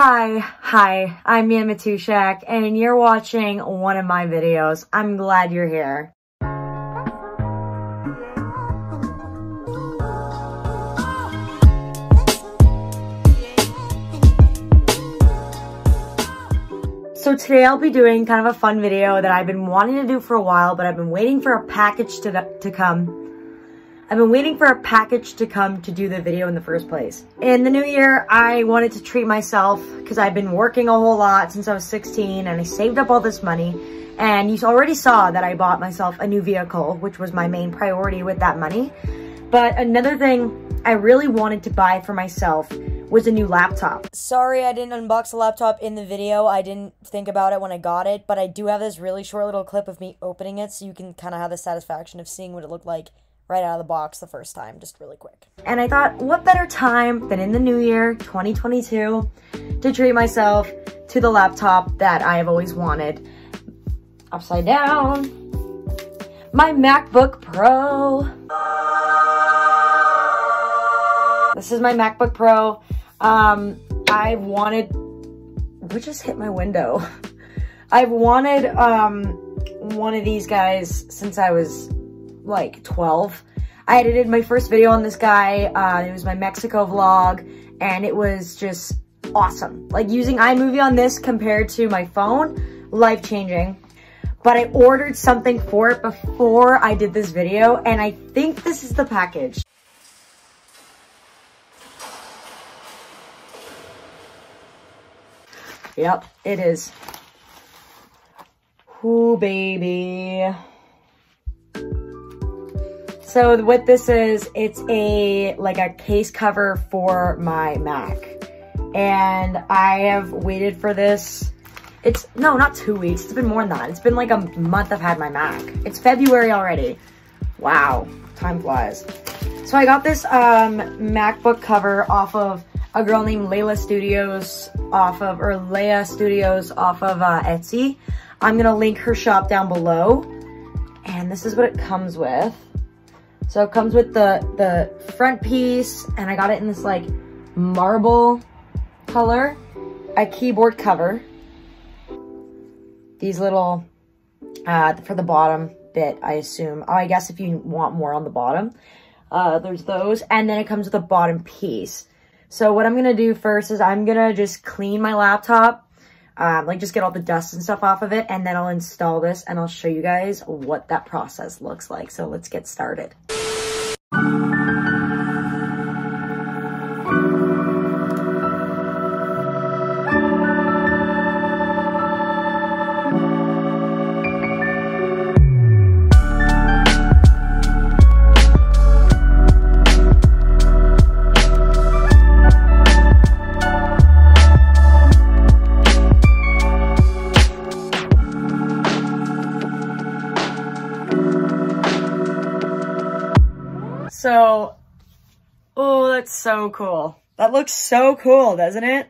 Hi, I'm Mia Matuszak, and you're watching one of my videos. I'm glad you're here. So today I'll be doing kind of a fun video that I've been wanting to do for a while, but I've been waiting for a package to come. I've been waiting for a package to come to do the video in the first place. In the new year, I wanted to treat myself because I've been working a whole lot since I was 16 and I saved up all this money. And you already saw that I bought myself a new vehicle, which was my main priority with that money. But another thing I really wanted to buy for myself was a new laptop. Sorry, I didn't unbox the laptop in the video. I didn't think about it when I got it, but I do have this really short little clip of me opening it so you can kind of have the satisfaction of seeing what it looked like right out of the box the first time, just really quick. And I thought, what better time than in the new year, 2022, to treat myself to the laptop that I have always wanted. Upside down. My MacBook Pro. This is my MacBook Pro. We just hit my window. I've wanted one of these guys since I was like 12. I edited my first video on this guy. It was my Mexico vlog, and it was just awesome. Like, using iMovie on this compared to my phone, life-changing. But I ordered something for it before I did this video, and I think this is the package. Yep, it is. Ooh, baby. So what this is, it's like a case cover for my Mac. And I have waited for this. It's, no, not 2 weeks. It's been more than that. It's been like a month I've had my Mac. It's February already. Wow, time flies. So I got this MacBook cover off of a girl named Layla Studios off of Etsy. I'm gonna link her shop down below. And this is what it comes with. So it comes with the front piece, and I got it in this like marble color, a keyboard cover, these little, for the bottom bit, I assume. Oh, I guess if you want more on the bottom, there's those. And then it comes with a bottom piece. So what I'm gonna do first is I'm gonna just clean my laptop, like just get all the dust and stuff off of it, and then I'll install this and I'll show you guys what that process looks like. So let's get started. So, oh, that's so cool. That looks so cool, doesn't it?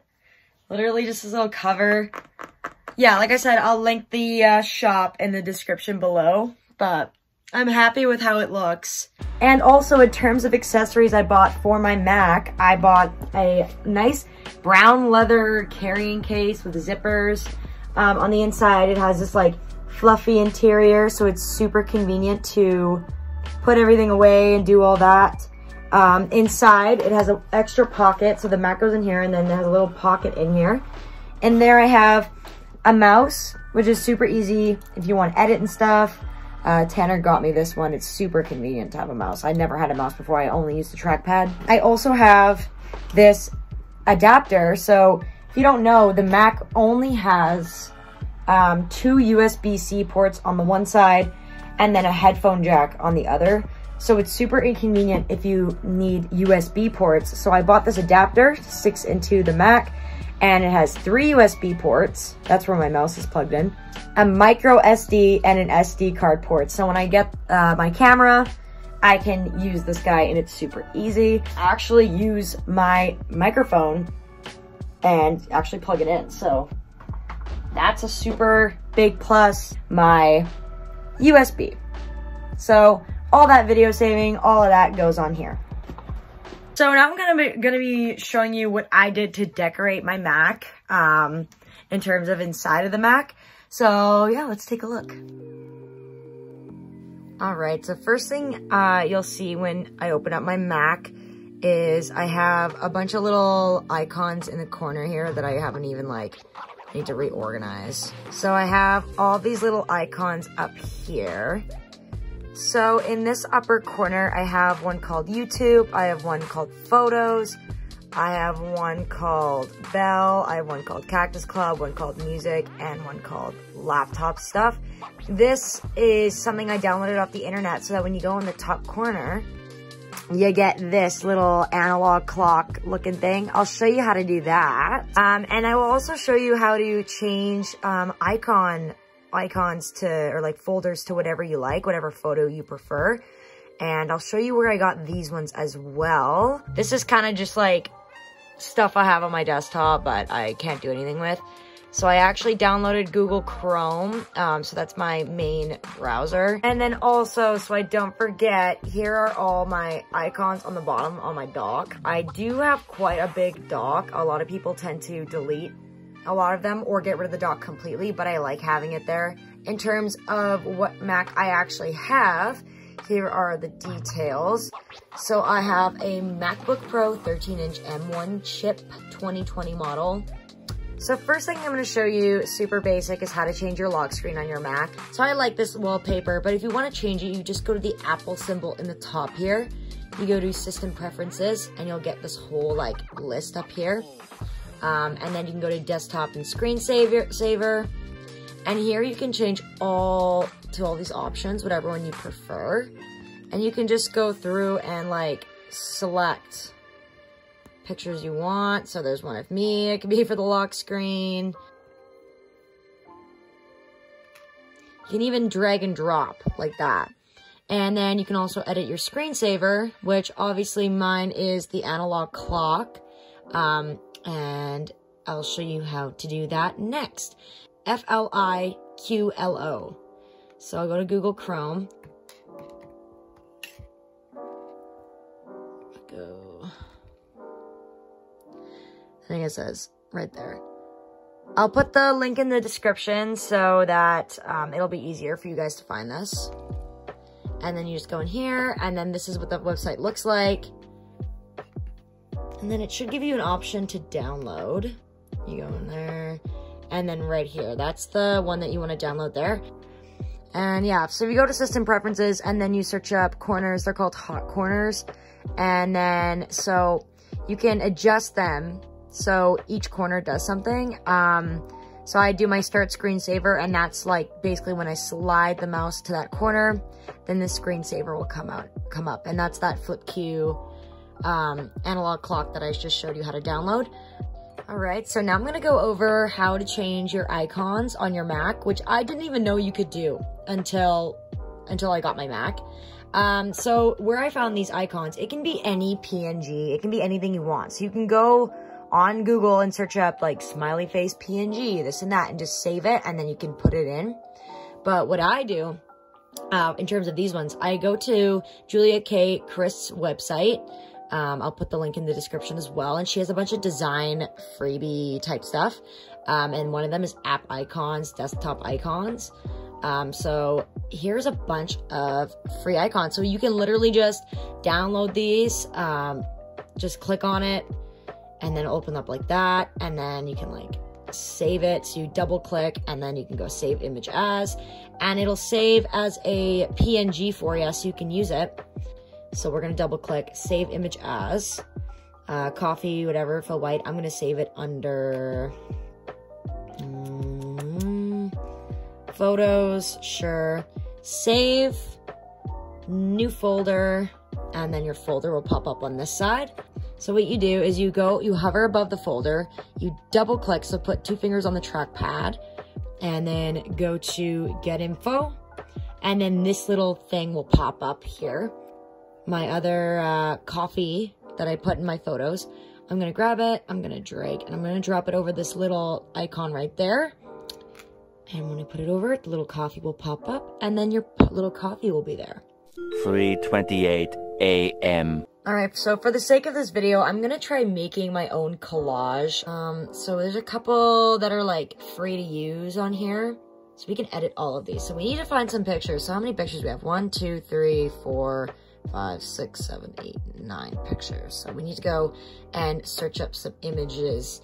Literally just this little cover. Yeah, like I said, I'll link the shop in the description below, but I'm happy with how it looks. And also, in terms of accessories I bought for my Mac, I bought a nice brown leather carrying case with zippers. On the inside, it has this like fluffy interior, so it's super convenient to put everything away and do all that. Inside, it has an extra pocket, so the Mac goes in here, and then it has a little pocket in here. And there I have a mouse, which is super easy if you want to edit and stuff. Tanner got me this one. It's super convenient to have a mouse. I never had a mouse before. I only used the trackpad. I also have this adapter. So if you don't know, the Mac only has two USB-C ports on the one side, and then a headphone jack on the other. So it's super inconvenient if you need USB ports. So I bought this adapter, sticks into the Mac, and it has three USB ports. That's where my mouse is plugged in. A micro SD and an SD card port. So when I get my camera, I can use this guy, and it's super easy. I actually use my microphone and actually plug it in. So that's a super big plus. My USB. So all that video saving, all of that goes on here. So now I'm gonna be showing you what I did to decorate my Mac in terms of inside of the Mac. So yeah, let's take a look. All right, so first thing you'll see when I open up my Mac is I have a bunch of little icons in the corner here that I haven't even need to reorganize. So I have all these little icons up here. So in this upper corner, I have one called YouTube, I have one called Photos, I have one called Bell, I have one called Cactus Club, one called Music, and one called Laptop Stuff. This is something I downloaded off the internet so that when you go in the top corner, you get this little analog clock looking thing. I'll show you how to do that. And I will also show you how to change icons to, or like folders to whatever you like, whatever photo you prefer. And I'll show you where I got these ones as well. This is kind of just like stuff I have on my desktop, but I can't do anything with. So I actually downloaded Google Chrome, so that's my main browser. And then also, so I don't forget, here are all my icons on the bottom on my dock. I do have quite a big dock. A lot of people tend to delete a lot of them or get rid of the dock completely, but I like having it there. In terms of what Mac I actually have, here are the details. So I have a MacBook Pro 13-inch M1 chip 2020 model. So first thing I'm going to show you, super basic, is how to change your lock screen on your Mac. So I like this wallpaper, but if you want to change it, you just go to the Apple symbol in the top here. You go to System Preferences, and you'll get this whole like list up here. And then you can go to Desktop and Screensaver. And here you can change all these options, whatever one you prefer. And you can just go through and like select pictures you want. So there's one of me, it could be for the lock screen. You can even drag and drop like that. And then you can also edit your screensaver, which obviously mine is the analog clock. And I'll show you how to do that next. Fliqlo. So I'll go to Google Chrome. I think it says right there. I'll put the link in the description so that it'll be easier for you guys to find this. And then you just go in here, and then this is what the website looks like. And then it should give you an option to download. You go in there, and then right here, that's the one that you want to download there. And yeah, so if you go to System Preferences, and then you search up corners, they're called hot corners. And then, so you can adjust them. So each corner does something. So I do my start screensaver, and that's like basically when I slide the mouse to that corner, then the screensaver will come up. And that's that Fliqlo analog clock that I just showed you how to download. All right, so now I'm gonna go over how to change your icons on your Mac, which I didn't even know you could do until I got my Mac. So where I found these icons, it can be any PNG, it can be anything you want. So you can go on Google and search up like smiley face PNG, this and that, and just save it, and then you can put it in. But what I do, in terms of these ones, I go to Julia K Crist's website. I'll put the link in the description as well. And she has a bunch of design freebie type stuff. And one of them is app icons, desktop icons. So here's a bunch of free icons. So you can literally just download these, just click on it, and then open up like that, and then you can like save it. So you double click, and then you can go save image as, and it'll save as a PNG for you, so you can use it. So we're gonna double click, save image as, coffee, whatever, fill white. I'm gonna save it under photos, sure. Save, new folder, and then your folder will pop up on this side. So what you do is you hover above the folder, you double click, so put two fingers on the trackpad, and then go to get info, and then this little thing will pop up here. My other coffee that I put in my photos, I'm gonna grab it, I'm gonna drag, and I'm gonna drop it over this little icon right there. And when I put it over, the little coffee will pop up, and then your little coffee will be there. 3:28 a.m. All right, so for the sake of this video, I'm gonna try making my own collage. So there's a couple that are like free to use on here. So we can edit all of these. So we need to find some pictures. So how many pictures do we have? 1, 2, 3, 4, 5, 6, 7, 8, 9 pictures. So we need to go and search up some images.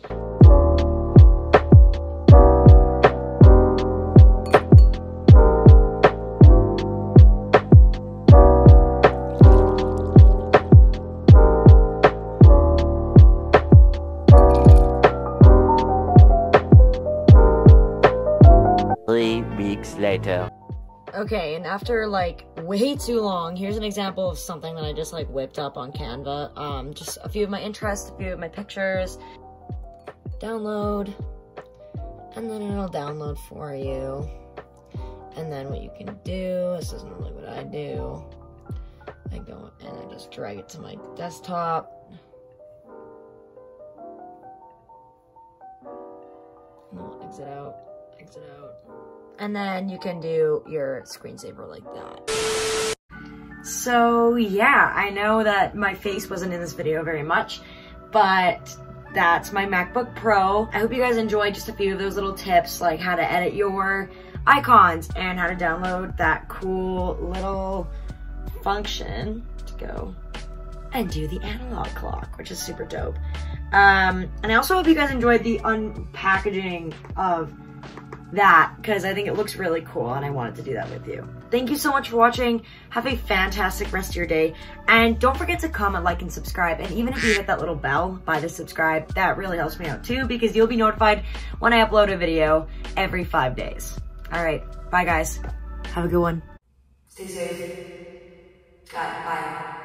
Later. Okay, and after like way too long, here's an example of something that I just like whipped up on Canva. Just a few of my interests, a few of my pictures. Download, and then it'll download for you. And then what you can do, this isn't really what I do. I go and I just drag it to my desktop. And I'll exit out, exit out. And then you can do your screensaver like that. So yeah, I know that my face wasn't in this video very much, but that's my MacBook Pro. I hope you guys enjoyed just a few of those little tips, like how to edit your icons and how to download that cool little function to go and do the analog clock, which is super dope. And I also hope you guys enjoyed the unpackaging of that, because I think it looks really cool and I wanted to do that with you. Thank you so much for watching. Have a fantastic rest of your day, and don't forget to comment, like, and subscribe. And even if you hit that little bell by the subscribe, that really helps me out too, because you'll be notified when I upload a video every 5 days. All right, bye guys, have a good one, stay safe, bye.